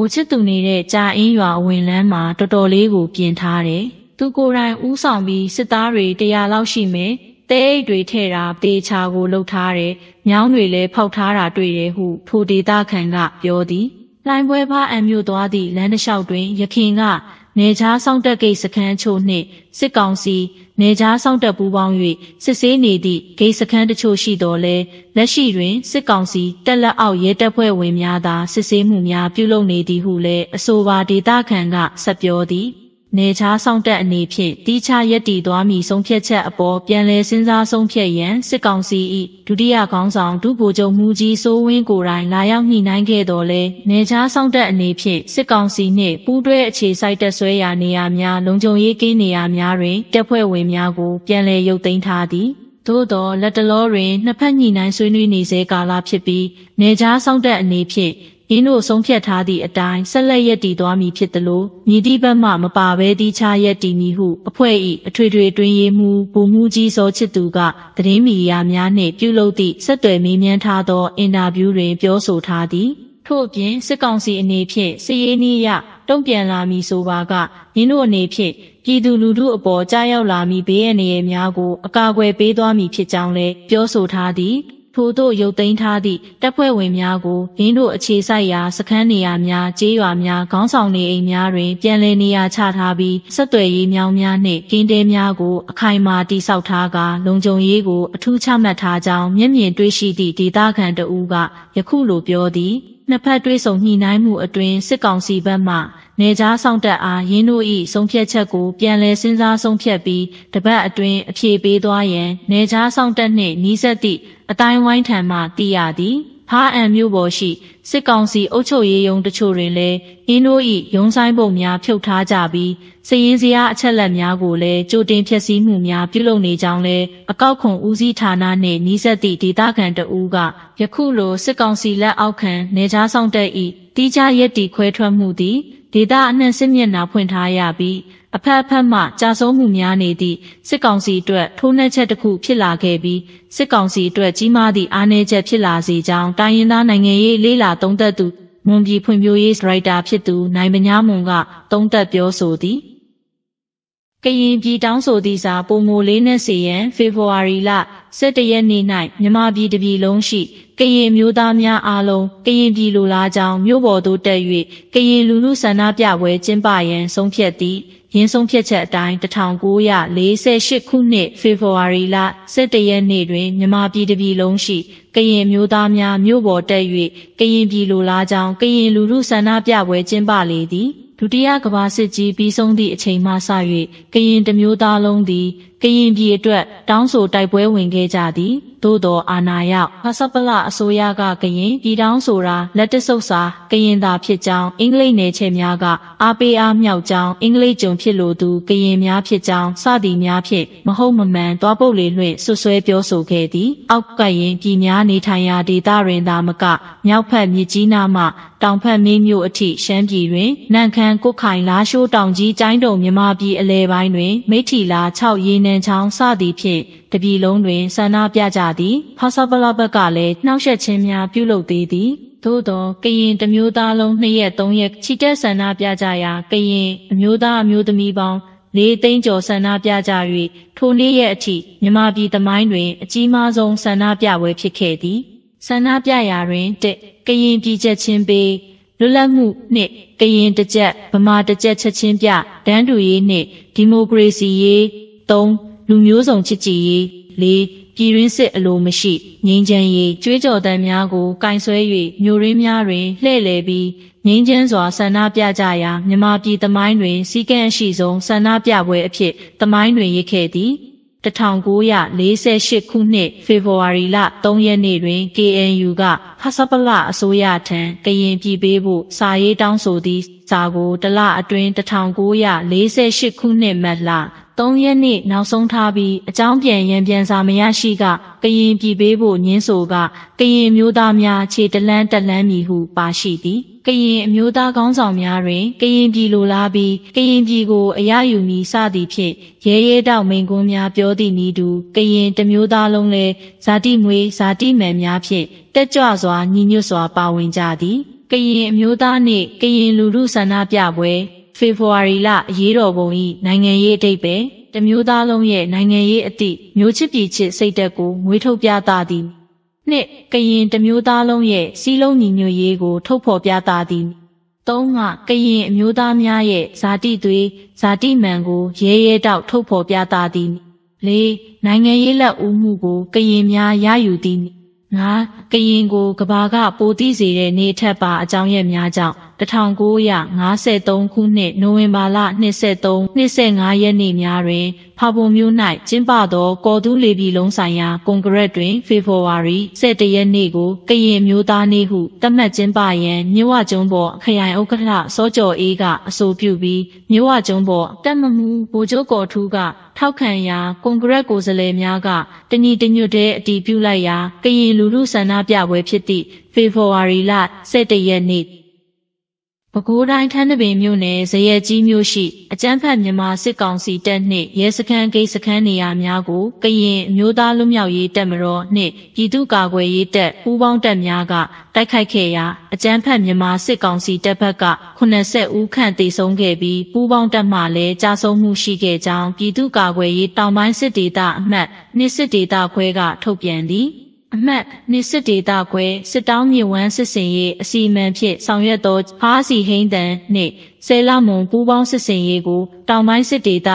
我吃土里的家音乐文人嘛，多多的我变他的。都果然无上比是大瑞的呀老师们，对对特拉对查我老他的，鸟女的跑他啦对的户，土地大坑啦表弟。 来不怕俺们有多的，懒得小队也看啊！人家上的给是看球呢，是高兴；人家上的不望月，是谁来的？给是看的球许多嘞，那些人是高兴，但了熬夜的不为面大，是谁木面表露内的户嘞？说话的大看啊，是表的。人家上的那片，底下一地多米松撇切一包，变来身上松撇盐，是高兴。 土地啊，广场都不就母鸡所问果然那样你难看到嘞。人家上的那片是广西内部队切晒的水呀，你呀面龙江也给你呀面人，这块为面股变来又等他的。多多那的老人那怕你男孙女那些嘎啦撇皮，人家上的那片一路松撇他的一带，十来一地多米撇的路，你的爸妈么把外地差一地米糊，不会一推推转业务，不母鸡所吃度个，对米呀面内表。 老的是对面面他到因那表人表述他的，左边是广西那片是印尼呀，东边拉米苏巴噶，印度那片，印度路路包加要拉米别的面股，加过别多米撇将来表述他的，土豆有等他的，这块为面股，印度切晒呀是看你呀面，只有面刚上的面人变来你呀差他比，是对伊面面内跟的面股，开嘛的少他噶，龙中一股。 土产的他将面面对西的地大看的乌噶，也苦路标的。那派对手你乃木一顿是讲西班牙，人家上的啊，印度裔松撇切股变来身上松撇皮，这边一顿撇皮多严，人家上的呢，你说的啊，台湾他妈的呀的，怕俺有保险，是讲西欧洲也用的穷人嘞，印度裔用三百面票他家币。 是因是啊，吃了面糊嘞，就等撇西木面表露内脏嘞。啊，高空乌西他那内，你说的地大看的乌噶，一苦路是江西来奥看，内家上得意，地家也地快穿木的，地大那是面那碰他呀比。啊，拍拍嘛，家手木面内的，是江西对土那吃的苦撇拉开比，是江西对芝麻的阿内吃撇拉西脏，但因那那个也里拉懂得多，木地碰表也是来打撇多，那边伢木个懂得表熟的。 ကရင်ပြည်တောင်ဆိုသည့်စာပုံမူလေးနဲ့စီရင်ဖေဖော်ဝါရီလ17ရက်နေ့၌မြန်မာပြည်တစ်ပြည်လုံးရှိကရင်မျိုးသားများအားလုံးကရင်ပြည်လူလာကြောင်းမြို့ပေါ်သို့တက်၍ကရင်လူလူဆန္ဒပြပွဲကျင်းပရန်ဆုံးဖြတ်သည့်ရင်းဆုံးဖြတ်ချက်အတိုင်း1948ခုနှစ်ဖေဖော်ဝါရီလ17ရက်နေ့တွင်မြန်မာပြည်တစ်ပြည်လုံးရှိကရင်မျိုးသားများမြို့ပေါ်တက်၍ကရင်ပြည်လူလာကြောင်းကရင်လူလူဆန္ဒပြပွဲကျင်းပလေသည် ဒုတိယကမ္ဘာစစ်ကြီးပြီးဆုံးသည့်အချိန်မှစ၍ကရင်တမျိုးသားလုံးသည်ကရင်ပြည်အတွက်တောင်းဆိုတိုက်ပွဲဝင်ခဲ့ကြသည်သို့သောအာဏာရောက်ဖဆပလအစိုးရကကရင်ပြည်တောင်းဆိုတာလက်တဆုပ်စာကရင်သာဖြစ်ကြောင်းအင်္ဂလိပ်နယ်ချဲ့များကအားပေးအားမြောက်ကြောင်းအင်္ဂလိပ်ကြုံဖြစ်လိုသူကရင်များဖြစ်ကြောင်းစသည်များဖြင့်မဟုတ်မမှန်သွားပုတ်လေလွှင့်ဆွဆွဲပြောဆိုခဲ့သည်အောက်ကရင်ပြည်များနေထိုင်ရာဒေသတွင်သာမကမြောက်ဖက်မြစ်ကြီးနားမှတောင်ဖက်မင်းမြို့အထိရှမ်းပြည်တွင်နန့်ခမ်းကိုခိုင်လားရှိုးတောင်ကြီးကျိုင်းတုံမြမပြည်အလဲပိုင်းတွင်မိထီလာ6ရေနံချောင်းစသည်ဖြင့်တပြည်လုံးတွင်ဆန္ဒပြကြသည်ဖဆပလဘက်ကလည်းနှောက်ယှက်ခြင်းများပြုလုပ်သေးသည်သို့သောကရင်တမျိုးသားလုံး2ရက်3ရက်ချီတက်ဆန္ဒပြကြရာကရင်အမျိုးသားအမျိုးသမီးပေါင်း4သိန်းကျော်ဆန္ဒပြကြ၍ထိုနေ့ရက်အထိမြမပြည်သမိုင်းတွင်အကြီးမားဆုံးဆန္ဒပြပွဲဖြစ်ခဲ့သည်ဆန္ဒပြရာတွင်ကရင်ပြည်ချက်ချင်းပေးလွတ်လပ်မှုနှင့်ကရင်တစ်ချက်ဗမာတစ်ချက်ချက်ချင်းပြတန်းတူရေးနှင့်ဒီမိုကရေစီရေး3လူမျိုးစုံချစ်ကြည်ရေး4ပြည်တွင်းစစ်အလိုမရှိငြိမ်းချမ်းရေးကြွေးကြော်တမ်းများကိုကင်ဆွဲ၍မြို့ရင်းများတွင်လှည့်လည်ပြီးငြိမ်းချမ်းစွာဆန္ဒပြကြရာမြန်မာပြည်သမိုင်းတွင်စီကံအရှိဆုံးဆန္ဒပြပွဲအဖြစ်သမိုင်းတွင်ရည်ခဲ့သည်1948ခုနှစ်ဖေဖော်ဝါရီလ3ရက်နေ့တွင် KNU ကဖဆပလအစိုးရထံကရင်ပြည်ပေးဖို့စာရေးတောင်းဆိုသည့်စာကိုတစ်လအတွင်း1948ခုနှစ်မတ်လ3ရက်နေ့နောက်ဆုံးထားပြီးအကြောင်းပြန်ရန်ပြန်စာမရရှိကကရင်ပြည်ပေးဖို့ညှင်းဆိုကကရင်မျိုးသားများခြေတလန်းတလန်းမည်ဟုပါရှိသည်ကရင်အမျိုးသားခေါင်းဆောင်များတွင်ကရင်ပြည်လိုလားပြီးကရင်ပြည်ကိုအရယူမည်စသည်ဖြင့်ရဲရဲတောက်မိန်ကွန်းများပြောသည့်နည်းတူကရင်တမျိုးသားလုံးလည်းဇာတိမွေဇာတိမှန်များဖြင့်တက်ကြွစွာညီညွတ်စွာပါဝင်ကြသည် ကရင်အမျိုးသားနှင့်ကရင်လူထုဆန္ဒပြပွဲဖေဖော်ဝါရီလရေးတော်ပုံ၏နိုင်ငံရေးအဓိပ္ပာယ်တမျိုးသားလုံးရဲ့နိုင်ငံရေးအသည့်မျိုးချစ်ပြည်ချစ်စိတ်ဓာတ်ကိုမွေးထုတ်ပြသသည်နှစ်ကရင်တမျိုးသားလုံးရဲ့စည်းလုံးညီညွတ်ရေးကိုထုတ်ဖော်ပြသသည်သုံးကကရင်အမျိုးသားများရဲ့ဇာတိသွေးဇာတိမှန်ကိုရဲရဲတောက်ထုတ်ဖော်ပြသသည်လေးနိုင်ငံရေးလက်ဦးမှုကိုကရင်များရယူသည်ငါကရင်ကိုကဘာကပိုတိစေတဲ့နေထက်ပါအကြောင်းရများကြောင့်1953ခုနှစ်နိုဝင်ဘာလ23-25ရက်နေ့များတွင်ဖာပွန်မြို့၌ကျင်းပသောကော်သူးလေပြည်လုံးဆိုင်ရာကွန်ဂရက်တွင်ဖေဖော်ဝါရီ 11ရက်နေ့ကိုကရင်မျိုးသားနေ့ဟုသတ်မှတ်ကျင်းပရန်မြဝကျွန်းပေါ်ခရိုင်ဥက္ကဋ္ဌစောကျော်အေးကအဆိုပြုပြီးမြဝကျွန်းပေါ်တပ်မမှုဗိုလ်ချုပ်ကော်ထူးကထောက်ခံရာကွန်ဂရက်ကိုယ်စားလှယ်များကတညီတညွတ်တည်းအတည်ပြုလိုက်ရာကရင်လူထုဆန္ဒပြပွဲဖြစ်သည့်ဖေဖော်ဝါရီ 11ရက်နေ့ပဲခူးတိုင်းထန်းတပင်မြို့နယ်ဇရက်ကြီးမြို့ရှိအကြမ်းဖက်မြန်မာစစ်ကောင်စီတပ်နှင့်ရဲစခန်းဂိတ်စခန်းနေရာများကိုကရင်အမျိုးသားလူမျိုးရေးတပ်မတော်နှင့်ပြည်သူ့ကာကွယ်ရေးတပ်ပူးပေါင်းတပ်များကတိုက်ခိုက်ခဲ့ရာအကြမ်းဖက်မြန်မာစစ်ကောင်စီတပ်ဘက်က80ဦးခန့်သေဆုံးခဲ့ပြီးပူးပေါင်းတပ်မှလည်းကြာဆုံးမှုရှိခဲ့ကြောင်းပြည်သူ့ကာကွယ်ရေးတောင်ပိုင်းစစ်ဒေသအမှတ်2စစ်ဒေသခွဲကထုတ်ပြန်သည်အမှတ်နှစ်စစ်ဒေသခွဲစစ်တောင်းမြေဝမ်းစစ်စင်ရေးအစီအမံဖြင့်ဆောင်ရွက်သောဖားစီဟိန်းတန်နှင့်ဆဲလမွန်ပူးပေါင်းစစ်စင်ရေးကိုတောင်ပိုင်းစစ်ဒေသ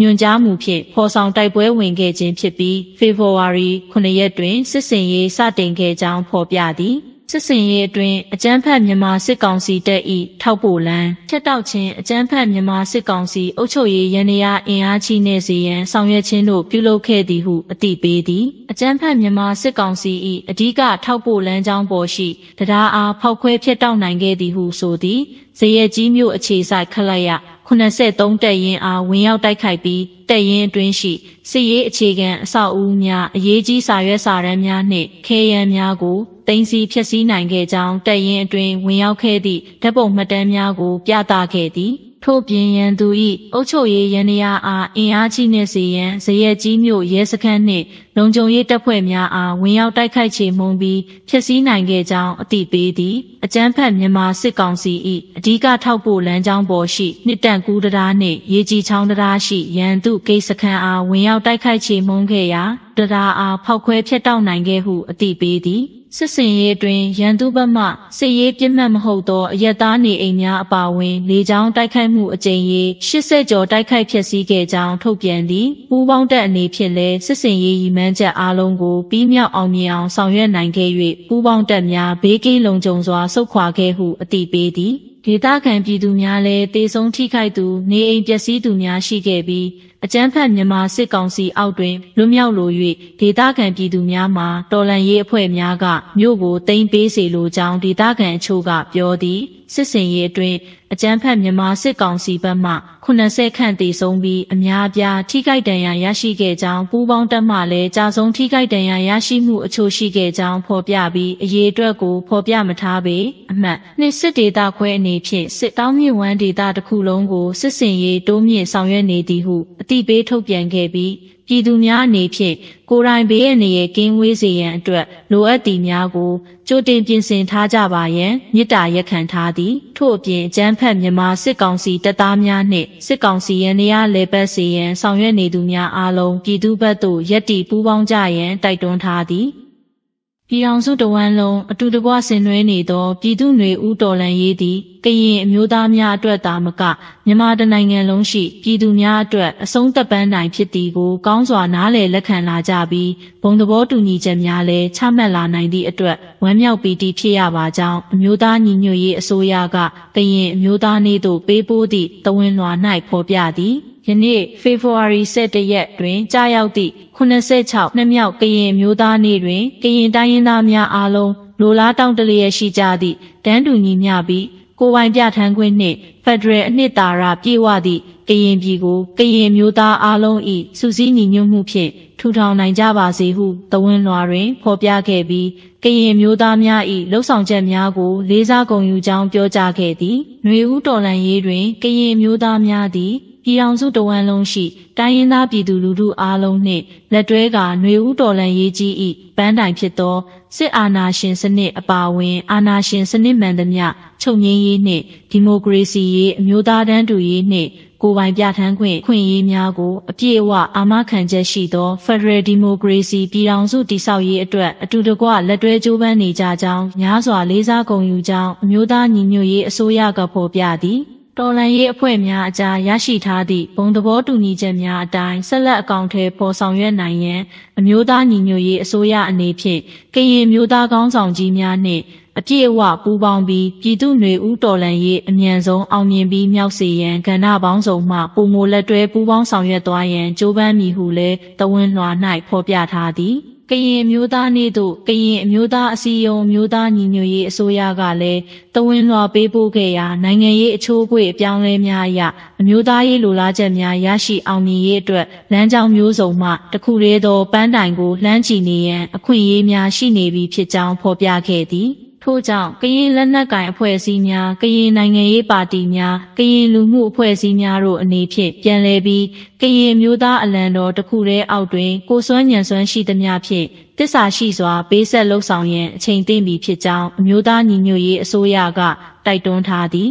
ညွန်ကြားမှုဖြင့်ဖော်ဆောင်တိုက်ပွဲဝင်ခဲ့ခြင်းဖြစ်ပြီးဖေဖော်ဝါရီ 9 ရက်တွင်စစ်စင်ရေးစတင်ခဲ့ကြောင်းဖော်ပြသည်စစ်စင်ရေးအတွင်းအကြမ်းဖက်မြန်မာစစ်ကောင်စီတပ်၏ထောက်ပို့လမ်းဖြတ်တောက်ခြင်းအကြမ်းဖက်မြန်မာစစ်ကောင်စီအုပ်ချုပ်ရေးရန်နေရာအင်အားကြီးနေစီရန်ဆောင်ရွက်ခြင်းတို့ပြုလုပ်ခဲ့သည်ဟုအသိပေးသည်အကြမ်းဖက်မြန်မာစစ်ကောင်စီ၏အဓိကထောက်ပို့လမ်းကြောင်းပေါ်ရှိတရားအားဖောက်ခွဲဖြတ်တောက်နိုင်ခဲ့သည်ဟုဆိုသည်ဇရက်ကြီးမြို့အခြေဆိုင်ခလိုက်ရ83တပ်ရင်းအားဝင်ရောက်တိုက်ခိုက်ပြီးတပ်ရင်းအတွင်းရှိစစ်ရေးအခြေခံအဆောက်အဦများအရေးကြီးစာရွက်စာတမ်းများနှင့်ခဲယမ်းများကိုသိမ်းဆည်းဖျက်ဆီးနိုင်ခဲ့ကြောင်းတပ်ရင်းအတွင်းဝင်ရောက်ခဲ့သည့်ဓာတ်ပုံမှတ်တမ်းများကိုပြသခဲ့သည်ထို့ပြင်ရန်သူ၏အုပ်ချုပ်ရေးရန်နေရာအားအင်အားကြီးနေစေရန်ဇရက်ကြီးမြို့ရဲစခန်းနှင့်လုံခြုံရေးတပ်ဖွဲ့များအားဝင်ရောက်တိုက်ခိုက်ချေမှုန်းပြီးဖျက်ဆီးနိုင်ခဲ့ကြောင်းအသိပေးသည်အကြမ်းဖက်မြန်မာစစ်ကောင်စီ၏အဓိကထောက်ပို့လမ်းကြောင်းပေါ်ရှိနှစ်တန်ကူးတရားနှင့်ရေကြီးချောင်းတရားရှိရန်သူဂိတ်စခန်းအားဝင်ရောက်တိုက်ခိုက်ချေမှုန်းခဲ့ရာတရားအားဖောက်ခွဲဖျက်တောက်နိုင်ခဲ့ဟုအသိပေးသည်စစ်စင်ရေးအတွင်းရန်သူဘက်မှစစ်ရေးပြင်းထန်မဟုတ်သောအရက်သားနေအိမ်များအပါအဝင်လေကြောင်းတိုက်ခိုက်မှုအကြိမ်ရေ80ကျော်တိုက်ခိုက်ဖျက်ဆီးခဲ့ကြောင်းထုတ်ပြန်သည်ပူးပေါင်းတပ်အနေဖြင့်လည်းစစ်စင်ရေးရည်မှန်းချက်အားလုံးကိုပြီးမြောက်အောင်မြင်အောင်ဆောင်ရွက်နိုင်ခဲ့၍ပူးပေါင်းတပ်များဘေးကင်းလုံခြုံစွာဆုတ်ခွာခဲ့ဟုအသိပေးသည်ဒေသခံပြည်သူများလည်းတေဆုံးထိခိုက်သူနေအိမ်ပျက်စီးသူများရှိခဲ့ပြီးအကြမ်းဖက်မြန်မာစစ်ကောင်စီအောက်တွင်လွတ်မြောက်လို၍ဒေသခံပြည်သူများမှတော်လှန်ရေးအဖွဲ့များကမြို့ကိုသိမ်းပေးစေလိုကြောင်းဒေသခံအချို့ကပြောသည်စစ်စင်ရေးအတွင်းအကြမ်းဖက်မြန်မာစစ်ကောင်စီဘက်မှ80ခန့်သေဆုံးပြီးအများအပြားထိခိုက်ဒဏ်ရာရရှိခဲ့ကြောင်းပူးပေါင်းတပ်မှလည်းကြာဆုံးထိခိုက်ဒဏ်ရာရရှိမှုအချို့ရှိခဲ့ကြောင်းဖော်ပြပြီးအရေးအတွက်ကိုဖော်ပြမထားပေအမှတ်နှစ်စစ်ဒေသခွဲအနေဖြင့်စစ်တောင်းမြစ်ဝမ်းဒေသတစ်ခုလုံးကိုစစ်စင်ရေးတိုးမြင့်ဆောင်ရွက်နေသည်ဟုအသိပေးထုတ်ပြန်ခဲ့ပြီးပြည်သူများအနေဖြင့်ကိုယ်တိုင်ဘေးအန္တရာယ်ကင်းဝေးစေရန်အတွက်လိုအပ်သည့်များကိုကြိုတင်ပြင်ဆင်ထားကြပါရန်မေတ္တာရပ်ခံထားသည်ထို့အပြင်အကြမ်းဖက်မြန်မာစစ်ကောင်စီတပ်သားများနှင့်စစ်ကောင်စီရန်နေရာလဲပတ်စေရန်ဆောင်ရွက်နေသူများအားလုံးပြည်သူဘက်သို့ရပ်တည်ပူးပေါင်းကြရန်တိုက်တွန်းထားသည်ပြည်အောင်စုတဝမ်းလုံးအတူတကွဆင်နွှဲနေသောပြည်သူ့ຫນွေဦးတော်လှန်ရေးသည်ကရင်အမျိုးသားများအတွက်သာမကမြန်မာတနိုင်ငံလုံးရှိပြည်သူများအတွက်အဆုံးသတ်ပန်းတိုင်ဖြစ်သည်ကိုကောင်းစွာနားလည်လက်ခံလာကြပြီးဘုံသဘောတူညီချက်များလည်းချမှတ်လာနိုင်သည့်အတွက်ဝမ်းမြောက်ပီတိဖြစ်ရပါကြောင်းအမျိုးသားညီညွတ်ရေးအစိုးရကကရင်အမျိုးသားနေ့သို့ပေးပို့သည့်သဝင်းလွှာ၌ဖော်ပြသည်ယနေ့ဖေဖော်ဝါရီ 11ရက်တွင်ကြာရောက်သည့်86နှစ်မြောက်ကရင်မျိုးသားနေ့တွင်ကရင်တိုင်းရင်းသားများအားလုံးလိုလားတောင်းတလျက်ရှိကြသည့်တန်းတူညီမျှပြီးကိုယ်ပိုင်ပြဌာန်းခွင့်နှင့်ဖက်ဒရယ်အနှစ်သာရပြည့်ဝသည့်ကရင်ပြည်ကိုကရင်မျိုးသားအားလုံး၏စုစည်းညီညွတ်မှုဖြင့်ထူထောင်နိုင်ကြပါစေဟုသဝင်းလွှာတွင်ဖော်ပြခဲ့ပြီးကရင်မျိုးသားများ၏လှုပ်ဆောင်ချက်များကိုလေးစားဂုဏ်ယူကြောင်းပြောကြားခဲ့သည်ຫນွေဦးတော်လှန်ရေးတွင်ကရင်မျိုးသားများသည် ပြည်အောင်စုတဝမ်းလုံးရှိတိုင်းရင်းသားပြည်သူလူထုအားလုံးနှင့်လက်တွဲကနွေဦးတော်လှန်ရေးကြီး၏ပန်းတိုင်ဖြစ်သောစစ်အာဏာရှင်စနစ်အပါဝင်အာဏာရှင်စနစ်မှန်သမျှချုပ်ငြိမ်းရေးနှင့်ဒီမိုကရေစီရေးအမျိုးသားတန်းတူရေးနှင့်ကိုယ်ပိုင်ပြဌာန်းခွင့်ရေးများကိုအပြည့်အဝအာမခံချက်ရှိသော Federal Democracy ပြည်ထောင်စုတည်ဆောက်ရေးအတွက်အတူတကွလက်တွဲကြိုးပမ်းနေကြကြောင်းများစွာလေးစားဂုဏ်ယူကြောင်းအမျိုးသားညီညွတ်ရေးအစိုးရကဖော်ပြသည်တော်လှန်ရေးအဖွဲ့များအကြားရရှိထားသည့်ဘုံသဘောတူညီချက်များအတိုင်းဆက်လက်အကောင့်ထဲပေါ်ဆောင်ရွက်နိုင်ရန်အမျိုးသားညီညွတ်ရေးအစိုးရအနေဖြင့်ကရင်မျိုးသားကောင်းဆောင်ကြီးများနှင့်အပြည့်အဝပူးပေါင်းပြီးပြည်သူ့နွေဦးတော်လှန်ရေးအမြန်ဆုံးအောင်မြင်ပြီးမြောက်စေရန်ကဏ္ဍပေါင်းစုံမှပုံမလက်တွဲပူးပေါင်းဆောင်ရွက်သွားရန်ကြိုးပမ်းမည်ဟုလည်းတဝင်းလွှာ၌ဖော်ပြထားသည်ကရင်မျိုးသားနေ့သို့ကရင်အမျိုးသားအစည်းအရုံးမျိုးသားညီညွတ်ရေးအစိုးရကလည်းတဝင်းလွှာပေးပို့ခဲ့ရာနိုင်ငံရေးအချိုးအကွေ့အပြောင်းလဲများအရအမျိုးသားရေးလိုလားချက်များရရှိအောင်မြင်ရေးအတွက်လမ်းကြောင်းမျိုးစုံမှတစ်ခုတည်းသောပန်းတိုင်ကိုလှမ်းချီနေရန်အခွင့်အရေးများရှိနေပြီဖြစ်ကြောင်းဖော်ပြခဲ့သည်ထို့ကြောင့်ကရင်လက်နက်ကိုင်အဖွဲ့အစည်းများကရင်နိုင်ငံရေးပါတီများကရင်လူမှုအဖွဲ့အစည်းများတို့အနေဖြင့်ပြန်လည်ပြီးကရင်မျိုးသားအလံတော်တစ်ခုတည်းအောက်တွင်ကိုစွမ်းညံစွမ်းရှိသမျှဖြင့်သစ္စာရှိစွာပေးဆက်လှုပ်ဆောင်ရန်အချိန်သိမ့်ပြီဖြစ်ကြောင်းအမျိုးသားညီညွတ်ရေးအစိုးရကတိုက်တွန်းထားသည်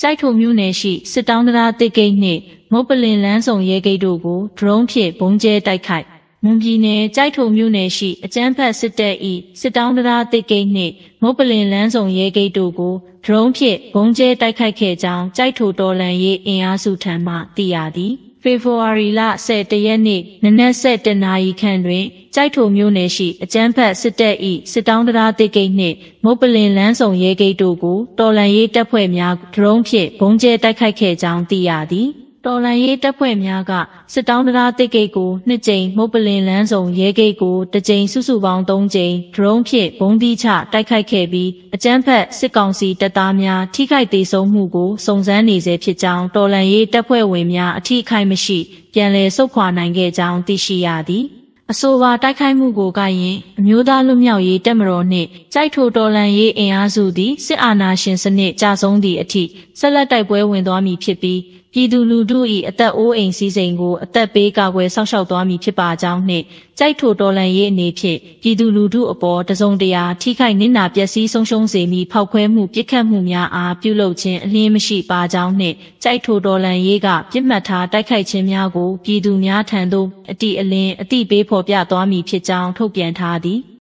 ကြိုက်ထုံမြို့နယ်ရှိစစ်တောင်းတရားတစ်ဂိတ်နှင့်မုတ်ပလင်လန်းဆောင်ရဲဂိတ်တို့ကိုဒရုန်းဖြင့်ဘုံကျဲတိုက်ခိုက်မွန်ပြည်နယ်ကြိုက်ထုံမြို့နယ်ရှိအကြမ်းဖက်စစ်တပ်၏စစ်တောင်းတရားတစ်ဂိတ်နှင့်မုတ်ပလင်လန်းဆောင်ရဲဂိတ်တို့ကိုဒရုန်းဖြင့်ဘုံကျဲတိုက်ခိုက်ခဲ့ကြောင်းကြိုက်ထုံတော်လှန်ရေးအင်အားစုထံမှသိရသည်ဖေဖော်ဝါရီလ11ရက်နေ့နနက် 7:00 နာရီခန့်တွင်ကြိုက်ထုံမြို့နယ်ရှိအကြမ်းဖက်စစ်တပ်၏စစ်တောင်းတရားတစ်ဂိတ်နှင့်မုတ်ပလင်လန်းဆောင်ရဲဂိတ်တို့ကိုတော်လှန်ရေးတပ်ဖွဲ့များဒရုန်းဖြင့်ဘုံကျဲတိုက်ခိုက်ခဲ့ကြောင်းသိရသည်တော်လှန်ရေးတပ်ဖွဲ့များကစစ်တောင်းတရားတစ်ဂိတ်ကို2 ကြိမ်မုတ်ပလင်လန်းဆောင်ရဲဂိတ်ကို1 ကြိမ်စုစုပေါင်း3 ကြိမ်ဒရုန်းဖြင့်ဘုံသီးချတိုက်ခိုက်ခဲ့ပြီးအကြမ်းဖက်စစ်ကောင်စီတပ်သားများထိခိုက်သေးဆုံးမှုကိုစုံစမ်းနေဆဲဖြစ်ကြောင်းတော်လှန်ရေးတပ်ဖွဲ့ဝင်များအထိခိုက်မရှိပြန်လည်ဆုတ်ခွာနိုင်ခဲ့ကြောင်းသိရှိရသည်အဆိုပါတိုက်ခိုက်မှုကိုကရင်အမျိုးသားလူမျိုးရေးတပ်မတော်နှင့်ကြိုက်ထိုတော်လှန်ရေးအင်အားစုသည်စစ်အာဏာရှင်စနစ်ကြာဆုံးသည့်အထိဆက်လက်တိုက်ပွဲဝင်သွားမည်ဖြစ်ပြီးပြည်သူလူထု၏အသက်အိုးအိမ်စည်းစိမ်ကိုအသက်ပေးကာကွယ်စောင့်ရှောက်သွားမည်ဖြစ်ပါကြောင်းနှင့်ကြိုက်ထိုတော်လှန်ရေးအနေဖြင့်ပြည်သူလူထုအပေါ်တစုံတရာထိခိုက်နစ်နာပျက်စီးဆုံးရှုံးစေမည်ဖောက်ခွဲမှုပစ်ခတ်မှုများအားပြုလုပ်ခြင်းအလျင်းမရှိပါကြောင်းနှင့်ကြိုက်ထိုတော်လှန်ရေးကပြစ်မှတ်ထားတိုက်ခိုက်ခြင်းများကိုပြည်သူများထံသို့အတိအလင်းအသိပေးဖော်ပြသွားမည်ဖြစ်ကြောင်းထုတ်ပြန်ထားသည်